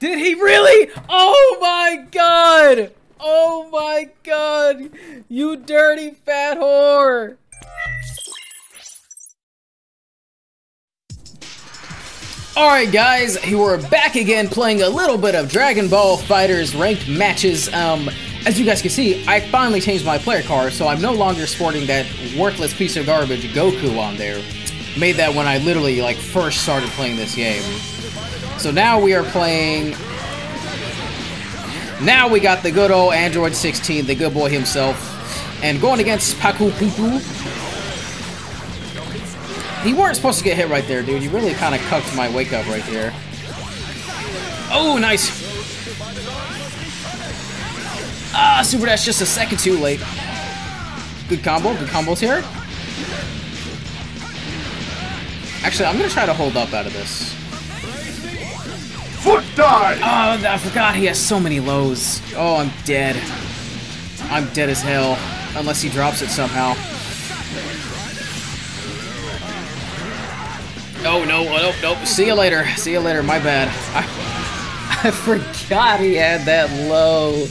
Did he really? Oh my god! Oh my god! You dirty fat whore! Alright guys, we're back again playing a little bit of Dragon Ball FighterZ ranked matches. As you guys can see, I finally changed my player card, so I'm no longer sporting that worthless piece of garbage Goku on there. Made that when I literally like first started playing this game. So now we are playing... Now we got the good old Android 16, the good boy himself, and going against Paku Pupu. You weren't supposed to get hit right there, dude. You really kind of cucked my wake up right there. Oh, nice. Ah, super dash just a second too late. Good combo. Good combos here. Actually, I'm going to try to hold up out of this. Foot dive! Oh, I forgot he has so many lows. Oh, I'm dead. I'm dead as hell. Unless he drops it somehow. Oh, no, nope, nope. See you later. See you later. My bad. I forgot he had that low.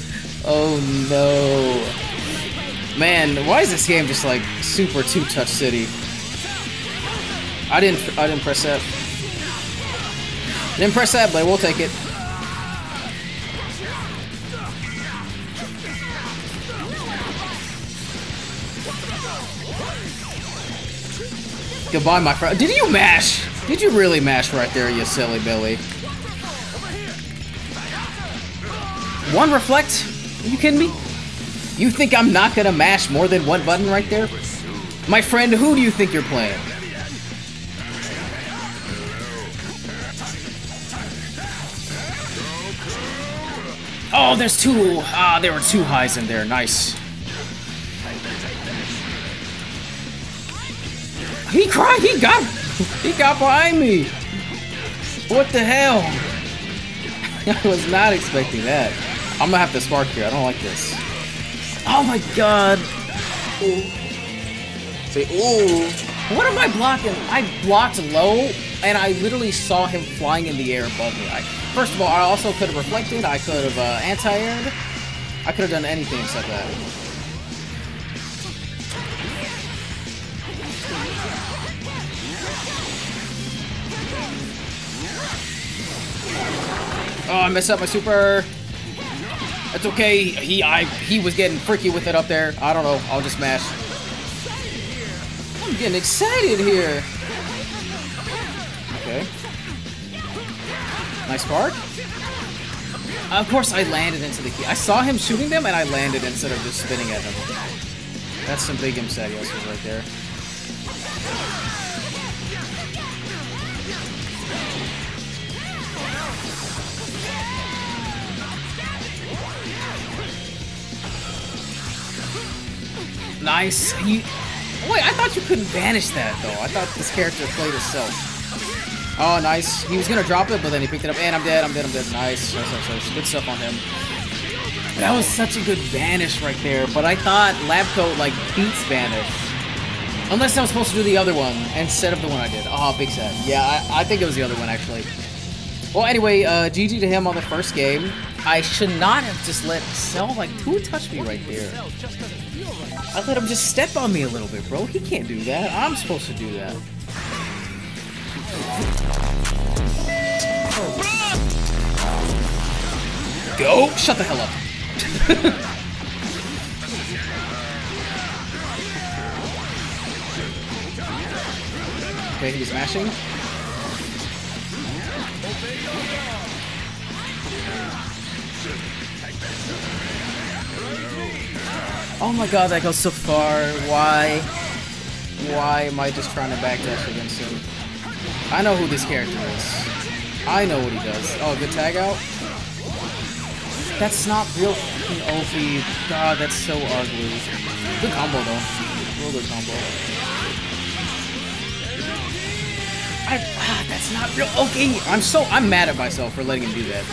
Oh, no. Man, why is this game just, like, super two-touch city? I didn't press that. Didn't press that, but we'll take it. Goodbye, my friend. Did you mash? Did you really mash right there, you silly Billy? One reflect? Are you kidding me? You think I'm not gonna mash more than one button right there? My friend, who do you think you're playing? Oh, there's two. Ah, there were two highs in there. Nice. He cried. He got behind me. What the hell? I was not expecting that. I'm gonna have to spark here. I don't like this. Oh my god. Ooh. Say ooh. What am I blocking? I blocked low, and I literally saw him flying in the air above me. First of all, I also could have reflected. I could have anti-aired. I could have done anything except that. Oh, I messed up my super. That's okay. He was getting freaky with it up there. I don't know. I'll just mash. I'm getting excited here. Okay. Nice spark. Of course, I landed into the key. I saw him shooting them, and I landed instead of just spinning at them. That's some big imsadios right there. Nice. Wait, I thought you couldn't banish that, though. I thought this character played itself. Oh, nice. He was going to drop it, but then he picked it up. And I'm dead. I'm dead. I'm dead. Nice. Nice. Good stuff on him. That was such a good vanish right there. But I thought Lab Coat, like, beats vanish. Unless I was supposed to do the other one instead of the one I did. Oh, big sad. Yeah, I think it was the other one, actually. Well, anyway, GG to him on the first game. I should not have just let Cell, like, who touched me right there? I let him just step on me a little bit, bro. He can't do that. I'm supposed to do that. Go! Shut the hell up. Okay, he's mashing. Oh my god, that goes so far. Why? Why am I just trying to backdash against him? I know who this character is. I know what he does. Oh, good tag out. That's not real fucking OP. God, that's so ugly. Good combo, though. Real good combo. That's not real OP. I'm mad at myself for letting him do that.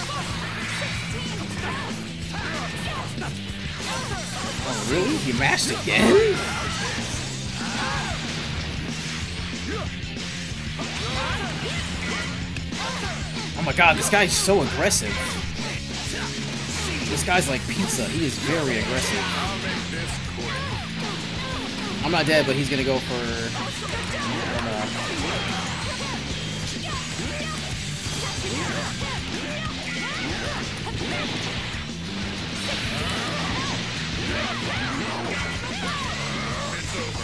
Oh, really? He mashed again? I'm Oh my god, this guy's so aggressive. This guy's like pizza. He is very aggressive. I'm not dead, but he's gonna go for...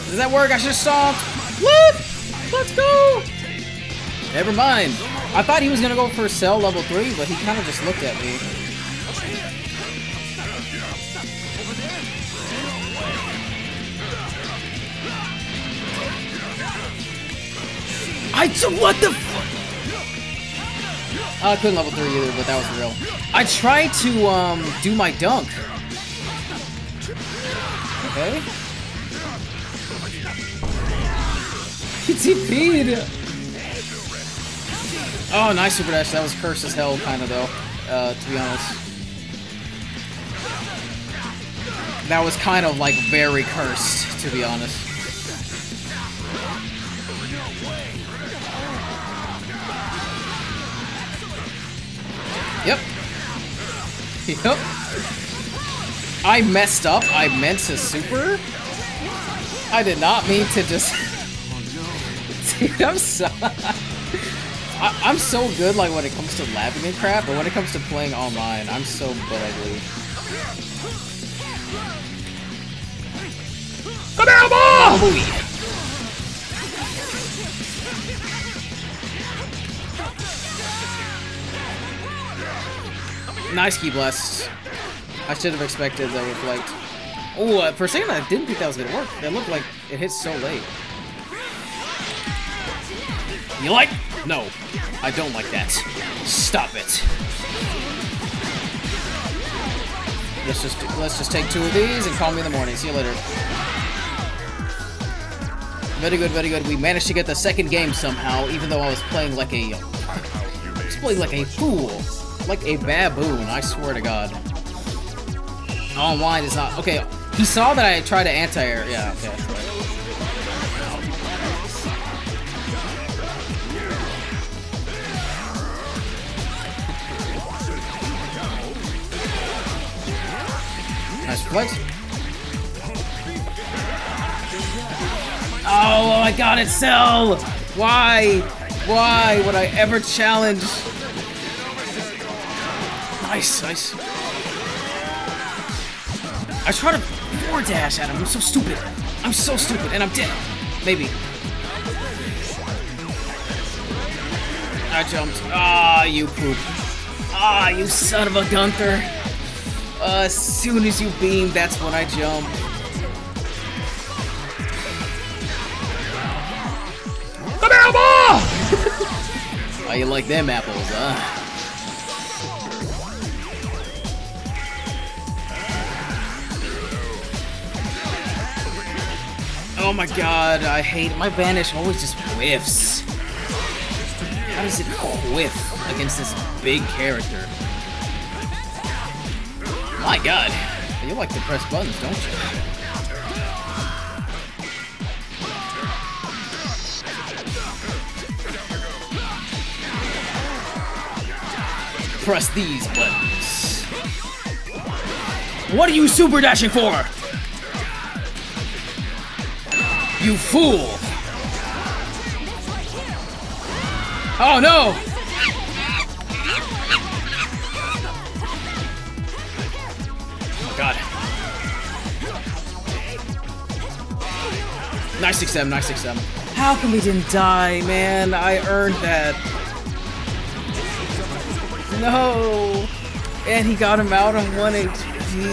Does that work? I should have stopped. What? Let's go! Never mind. I thought he was gonna go for Cell level 3, but he kind of just looked at me. What the fuck? I couldn't level 3 either, but that was real. I tried to do my dunk. Okay. He TP'd. Oh, nice super dash. That was cursed as hell, kind of though. To be honest, that was kind of like very cursed, to be honest. Yep. Yep. I messed up. I meant to super. I did not mean to just... Dude, I'm so... I'm so good, like, when it comes to labbing and crap, but when it comes to playing online, I'm so butt ugly. Come out, boy! Nice key blast. I should have expected that with like... Oh, for a second I didn't think that was gonna work. That looked like it hit so late. You like? No, I don't like that. Stop it. Let's just take two of these and call me in the morning. See you later. Very good, very good. We managed to get the second game somehow, even though I was playing like a... I was playing like a fool. Like a baboon, I swear to god. Online is not... Okay, he saw that I tried to anti-air. Yeah, okay. Nice flex. Oh my god, it's Cell! Why? Why would I ever challenge... Nice, nice. I try to forward dash at him. I'm so stupid. I'm so stupid, and I'm dead. Maybe. I jumped. Ah, you poop. Ah, you son of a Gunther. As soon as you beam, that's when I jump. An apple! Oh, you like them apples, huh? Oh my god, I hate it. My Vanish always just whiffs. How does it whiff against this big character? My god. You like to press buttons, don't you? Press these buttons. What are you super dashing for? You fool! Oh no! Oh god. Nice 6M, nice 6M. How come we didn't die, man? I earned that. No! And he got him out on 1 HP.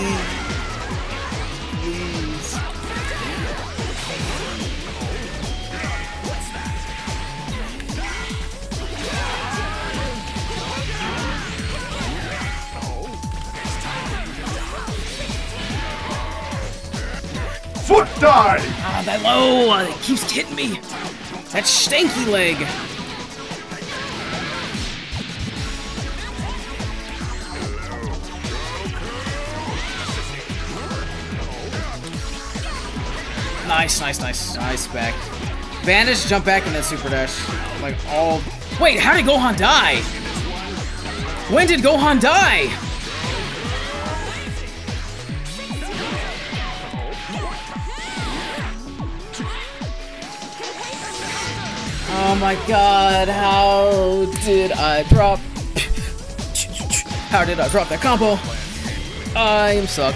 Foot dive! Ah, that low! It keeps hitting me! That stanky leg! Nice, nice, nice. Nice back. Vanish, jump back, and then super dash. Like, all... Wait, how did Gohan die? When did Gohan die? Oh my god, how did I drop? How did I drop that combo? I am stuck.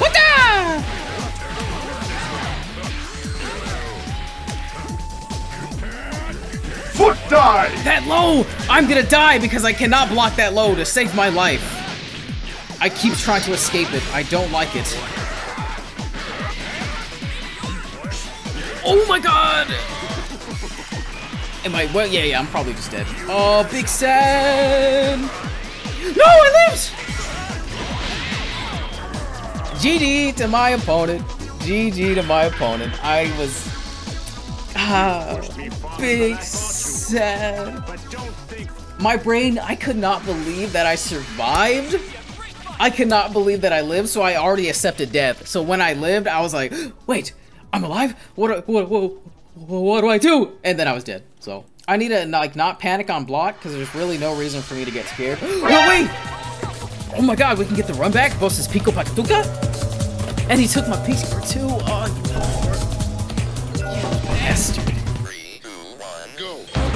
What the? Foot dive! That low! I'm gonna die because I cannot block that low to save my life. I keep trying to escape it. I don't like it. Oh my god! Am I? Well, yeah, I'm probably just dead. Oh, Big Sam! No, I lived! GG to my opponent. GG to my opponent. I was... Big Sam. My brain, I could not believe that I survived. I could not believe that I lived, so I already accepted death. So when I lived, I was like, wait, I'm alive? What do I do? And then I was dead. So I need to like not panic on block because there's really no reason for me to get scared. Oh wait! Oh my god, we can get the run back versus Pico Pactuca? And he took my piece for two. Oh, you bastard. 3, 2, 1, go.